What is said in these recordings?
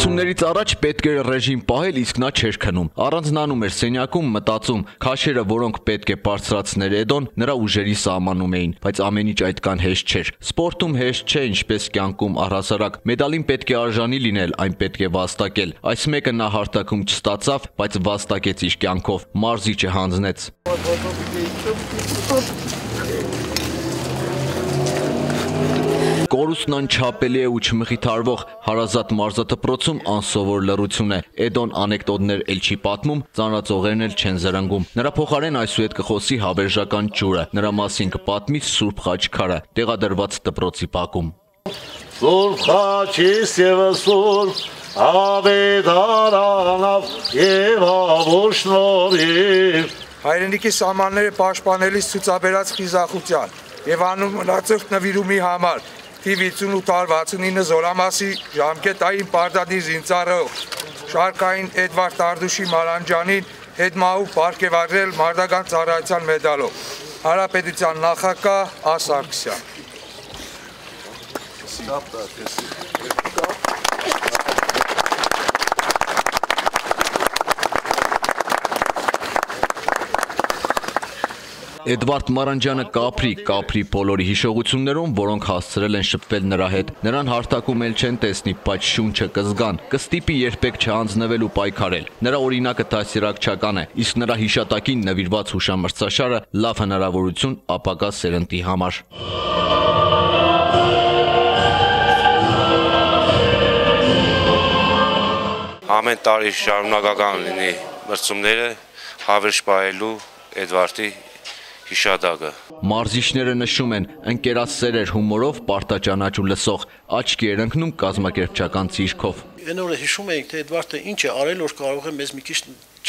Ընտրություններից առաջ պետք էր ռեժիմ պահել, իսկ նա չէր քնում։ Առանձնանում էր սենյակում մտածում, քաշերը, որոնք պետք է բարձրացներ Էդոն, նրա ուժերի սահմանում էին, բայց ամեն ինչ այդքան հեշտ չէր։ Սպորտում հեշտ չէ, ինչպես կյանքում առհասարակ։ Մեդալին պետք է արժանի լինել, այն պետք է վաստակել։ Այս մեկը նա հարտակում չստացավ, բայց վաստակեց իր կյանքով, մարզիչը հանձնեց։ Կորուստն անչափելի է ու չմխիթարվող, հարազատ մարզադպրոցում անսովոր լռություն է, Էդոն անեկդոտներ էլ չի պատմում, ծանրացողերն էլ չեն զրնգում, նրա փոխարեն այսուհետ կխոսի հավերժական ջուրը, նրա մասին կպատմի Սուրբ Խաչքարը, տեղադրված դպրոցի բակում։ Սուրբ Խաչիս եւս Սուրբ Ավետարանով եւ աղոթքով հայրենիքի սահմանները պաշտպանելիս ցուցաբերած խիզախության եւ անմնացող նվիրումի համար Տիվիցունու 69 զորամասի ժամկետային պարտադիր զինծառայող շարքային Էդվարդ Մարանջյանին հետմահու պարգևատրել Մարդական ծառայության մեդալով Հանրապետության նախագահ Ասարգսյան Էդվարդ Մարանջյանը կապրի բոլորի հիշողություններում, որոնք հասցրել են շփվել նրա հետ, նրան հարտակում էլ չեն տեսնի, բայց շունչը կզգան, կստիպի երբեք չհանձնվել ու պայքարել։ Նրա օրինակը դաստիարակչական է, իսկ նրա հիշատակին նվիրված հուշամրցաշարը լավ հնարավորություն ապագա սերնդի համար։ Ամեն տարի շարունակական լինի մրցումները հավերժ պահելու Էդվարդի Մարզիչները նշում են, ընկերասեր էր հումորով պարտաճանաչ ու լսող, աչքի էր ընկնում կազմակերպչական ցիրքով։ Այն օրը հիշում էինք, թե Էդվարդը ինչ է արել, որ կարող է մեզ մի քիչ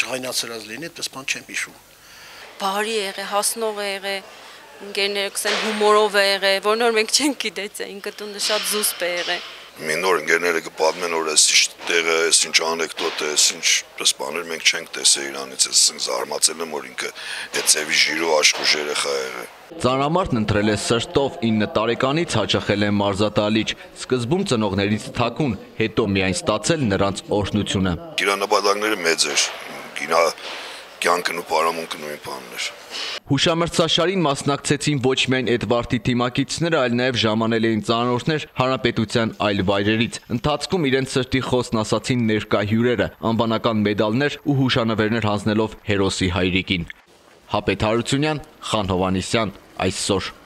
չղայնացրած լինի, այդպես բան չեմ հիշում։ Բարի է եղել, հասնող է եղել, ընկերներս են հումորով է եղել, որն որ մենք չենք գիտեցինք, կտունը շատ զուսպ է եղել։ Մինոր ընկերները կպատմեն, որ էս ինչ տեղ է, էս ինչ անեկդոտ է, էս ինչ բաներ մենք չենք տեսել իրանից, էս զարմացել եմ, որ ինքը այդ ծևի ժիրով աշխույժ երեխա է եղել։ Ծանրամարտն ընտրել է սրտով 9 տարեկանից հաճախել է մարզադահլիճ, սկզբում ծնողներից թաքուն, հետո միայն ստացել նրանց օրհնությունը։ Իր նպատակները մեծ էր, իր կյանքն ու պարամունքն ու ինքնաբանն էր։ Հուշամրցաշարին մասնակցեցին ոչ միայն Էդվարդի թիմակիցները, այլ նաև ժամանել էին ծանոթներ հանրապետության այլ վայրերից։ Ընթացքում իրենց սրտի խոսքն ասացին ներկայ հյուրերը, անվանական մեդալներ ու հուշանվերներ հանձնելով հերոսի հայրիկին։ Հապետ Հարությունյան, Խան Հովհաննիսյան, այսօր։